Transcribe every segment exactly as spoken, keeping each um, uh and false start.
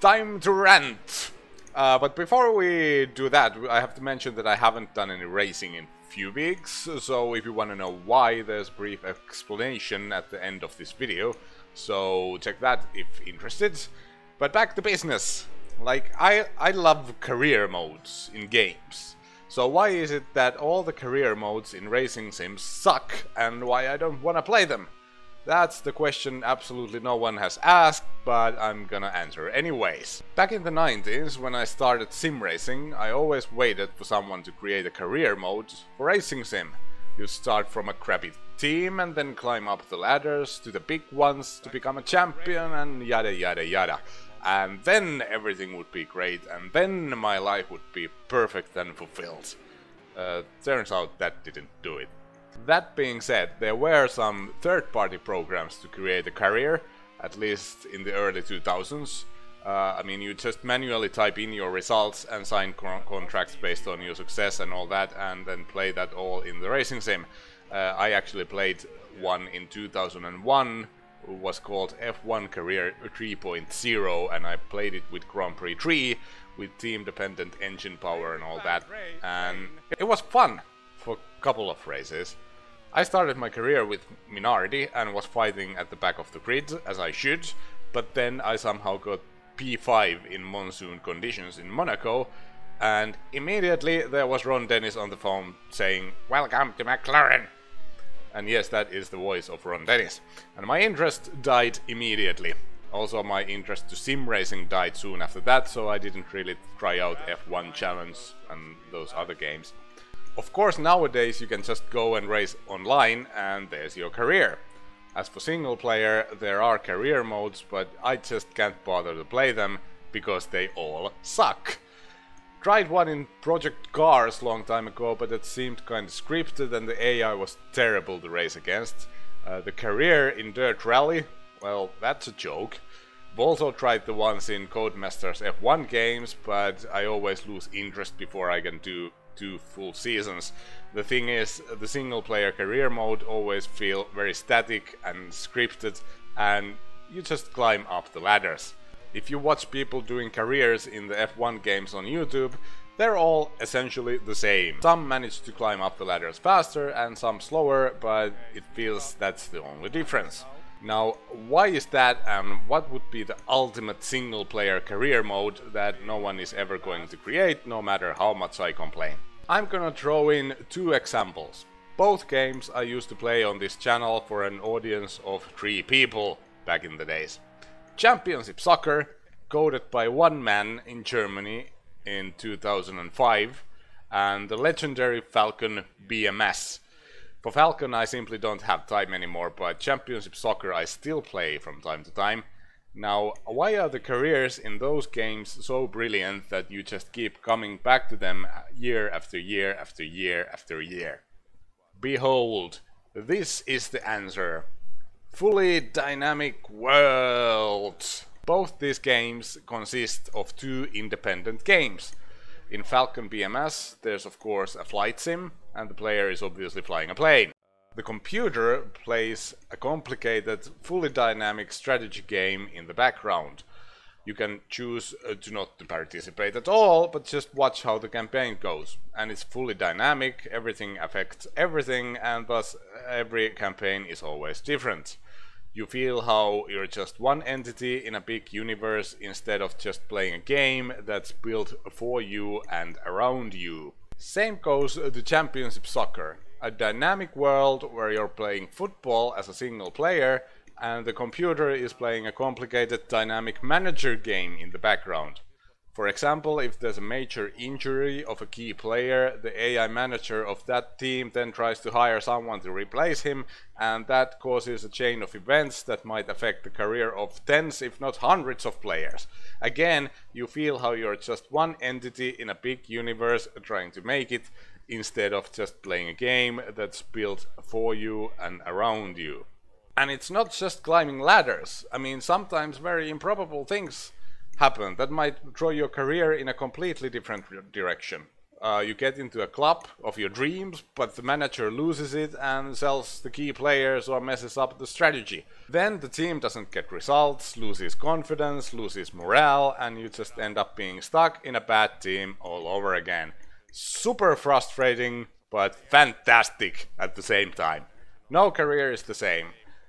Time to rant! Uh, but before we do that, I have to mention that I haven't done any racing in a few weeks, so if you want to know why, there's a brief explanation at the end of this video, so check that if interested. But back to business. Like, I, I love career modes in games. So why is it that all the career modes in racing sims suck, and why I don't want to play them? That's the question absolutely no one has asked, but I'm gonna answer anyways. Back in the nineties, when I started sim racing, I always waited for someone to create a career mode for racing sim. You start from a crappy team and then climb up the ladders to the big ones to become a champion and yada yada yada. And then everything would be great, and then my life would be perfect and fulfilled. Uh, turns out that didn't do it. That being said, there were some third-party programs to create a career, at least in the early two thousands. Uh, I mean, you just manually type in your results and sign con contracts based on your success and all that, and then play that all in the racing sim. Uh, I actually played one in two thousand one, was called F one Career three point oh, and I played it with Grand Prix three, with team-dependent engine power and all that, and it was fun for a couple of races. I started my career with Minardi and was fighting at the back of the grid, as I should, but then I somehow got P five in monsoon conditions in Monaco, and immediately there was Ron Dennis on the phone saying, "Welcome to McLaren!" And yes, that is the voice of Ron Dennis. And my interest died immediately. Also, my interest to sim racing died soon after that, so I didn't really try out F one Challenge and those other games. Of course, nowadays you can just go and race online and there's your career. As for single player, there are career modes, but I just can't bother to play them because they all suck. Tried one in Project Cars long time ago, but it seemed kind of scripted and the A I was terrible to race against. Uh, the career in Dirt Rally, well, that's a joke. I've also tried the ones in Codemasters F one games, but I always lose interest before I can do two full seasons. The thing is, the single player career mode always feel very static and scripted, and you just climb up the ladders. If you watch people doing careers in the F one games on YouTube, they're all essentially the same. Some manage to climb up the ladders faster and some slower, but it feels that's the only difference. Now, why is that, and what would be the ultimate single player career mode that no one is ever going to create, no matter how much I complain? I'm gonna throw in two examples. Both games I used to play on this channel for an audience of three people back in the days. Championship Soccer, coded by one man in Germany in two thousand five, and the legendary Falcon B M S. For Falcon I simply don't have time anymore, but Championship Soccer I still play from time to time. Now, why are the careers in those games so brilliant that you just keep coming back to them year after year after year after year? Behold, this is the answer. Fully dynamic world. Both these games consist of two independent games. In Falcon B M S there's of course a flight sim, and the player is obviously flying a plane. The computer plays a complicated, fully dynamic strategy game in the background. You can choose uh, to not participate at all, but just watch how the campaign goes. And it's fully dynamic, everything affects everything, and thus every campaign is always different. You feel how you're just one entity in a big universe instead of just playing a game that's built for you and around you. Same goes to Championship Soccer, a dynamic world where you're playing football as a single player, and the computer is playing a complicated dynamic manager game in the background. For example, if there's a major injury of a key player, the A I manager of that team then tries to hire someone to replace him, and that causes a chain of events that might affect the career of tens if not hundreds of players. Again, you feel how you're just one entity in a big universe trying to make it, instead of just playing a game that's built for you and around you. And it's not just climbing ladders. I mean, sometimes very improbable things happen that might draw your career in a completely different direction. Uh, you get into a club of your dreams, but the manager loses it and sells the key players or messes up the strategy. Then the team doesn't get results, loses confidence, loses morale, and you just end up being stuck in a bad team all over again. Super frustrating, but fantastic at the same time. No career is the same.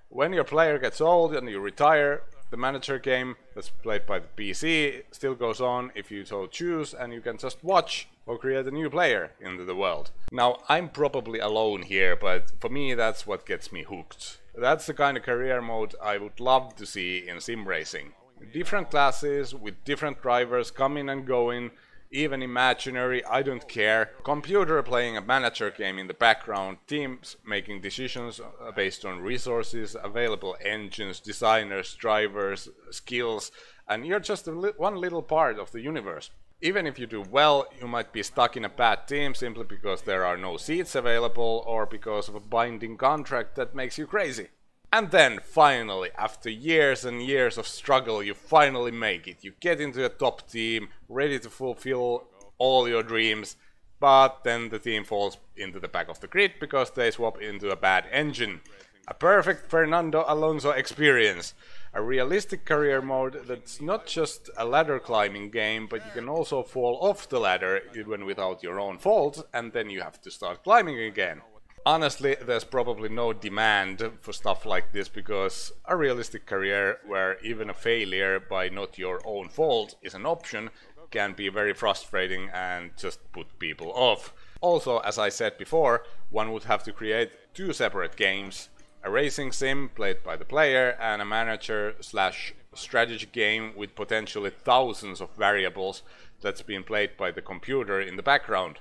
When your player gets old and you retire, the manager game that's played by the P C still goes on if you so choose, and you can just watch or create a new player into the world. Now, I'm probably alone here, but for me that's what gets me hooked. That's the kind of career mode I would love to see in sim racing. Different classes with different drivers coming and going, even imaginary, I don't care. Computer playing a manager game in the background, teams making decisions based on resources, available engines, designers, drivers, skills, and you're just a li- one little part of the universe. Even if you do well, you might be stuck in a bad team simply because there are no seats available or because of a binding contract that makes you crazy. And then finally, after years and years of struggle, you finally make it. You get into a top team, ready to fulfill all your dreams, but then the team falls into the back of the grid because they swap into a bad engine. A perfect Fernando Alonso experience. A realistic career mode that's not just a ladder climbing game, but you can also fall off the ladder even without your own fault, and then you have to start climbing again. Honestly, there's probably no demand for stuff like this, because a realistic career where even a failure by not your own fault is an option can be very frustrating and just put people off. Also, as I said before, one would have to create two separate games. A racing sim played by the player and a manager slash strategy game with potentially thousands of variables that's been played by the computer in the background.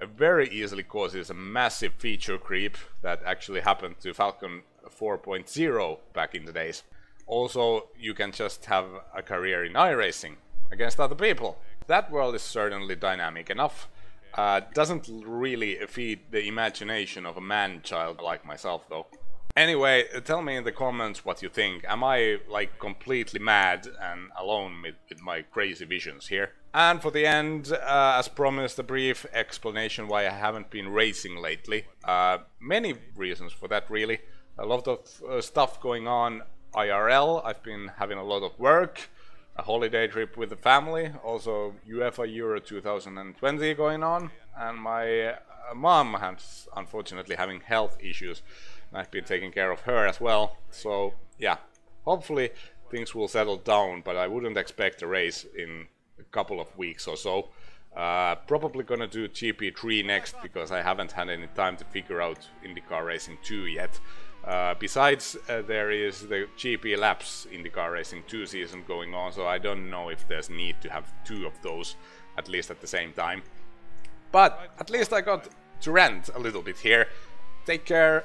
It very easily causes a massive feature creep that actually happened to Falcon four point oh back in the days. Also, you can just have a career in iRacing against other people. That world is certainly dynamic enough. Uh, doesn't really feed the imagination of a man-child like myself though. Anyway, tell me in the comments what you think. Am I like completely mad and alone with, with my crazy visions here? And for the end, uh, as promised, a brief explanation why I haven't been racing lately. Uh, many reasons for that really. A lot of uh, stuff going on I R L, I've been having a lot of work, a holiday trip with the family, also UEFA Euro two thousand twenty going on, and my uh, mom has unfortunately having health issues. I've been taking care of her as well, so yeah, hopefully things will settle down, but I wouldn't expect a race in a couple of weeks or so. Uh, probably gonna do G P three next, because I haven't had any time to figure out IndyCar Racing two yet. Uh, besides, uh, there is the G P Laps IndyCar Racing two season going on, so I don't know if there's need to have two of those, at least at the same time. But at least I got to rant a little bit here. Take care,